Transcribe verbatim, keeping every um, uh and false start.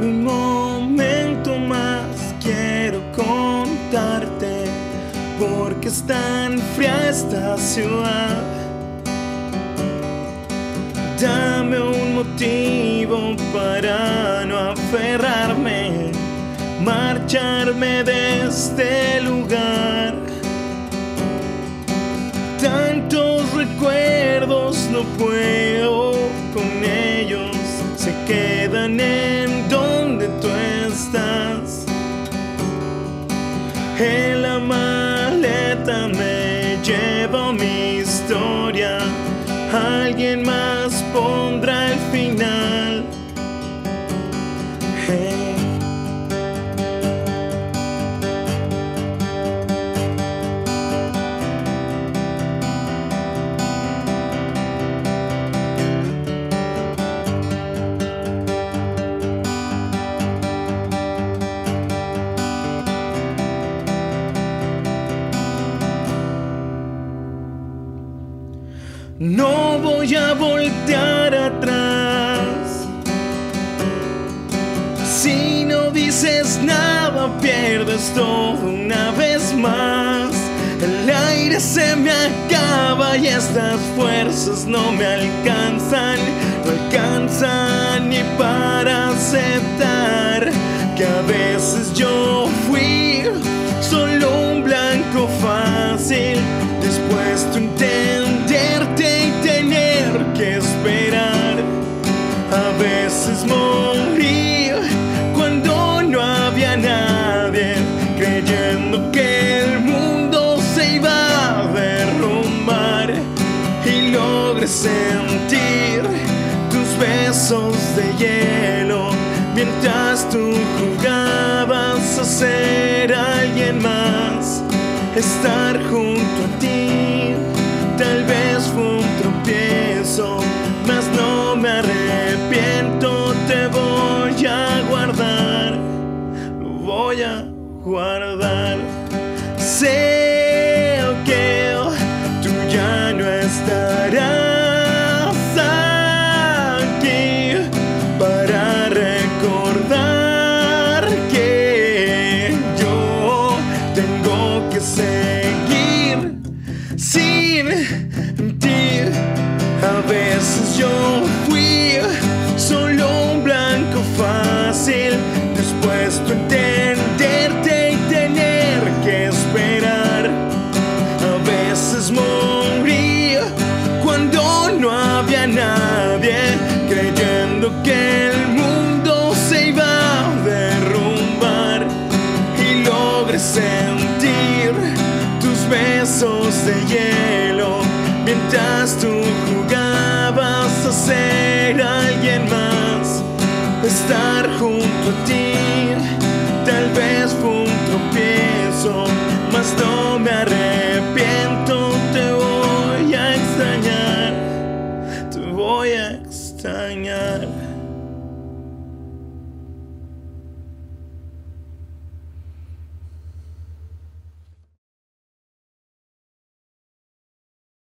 Un momento más quiero contarte porque es tan fría esta ciudad. Dame un motivo para no aferrarme, marcharme de este lugar. Tantos recuerdos, no puedo con ellos, se quedan en donde tú estás. En la maleta me llevo mi historia, alguien más pondrá el final. Hey. No voy a voltear atrás. Si no dices nada, pierdes todo una vez más. El aire se me acaba y estas fuerzas no me alcanzan. No alcanzan ni para aceptar que a veces yo fui solo un blanco fácil. Después tú a veces morí cuando no había nadie, creyendo que el mundo se iba a derrumbar, y logré sentir tus besos de hielo mientras tú jugabas a ser alguien más. Estar junto a ti tal vez fue un tropiezo, mas no me arrepiento, te voy a guardar, lo voy a guardar. Sé que tú ya no estarás aquí para recordar que yo tengo que seguir sin ti. A veces yo fui solo un blanco fácil, dispuesto a entenderte y tener que esperar. A veces morí cuando no había nadie, creyendo que el mundo se iba a derrumbar, y logré sentir tus besos de hielo mientras tú jugabas a ser alguien más. Estar junto a ti tal vez fue un tropiezo, mas no me arrepiento, te voy a extrañar, te voy a extrañar.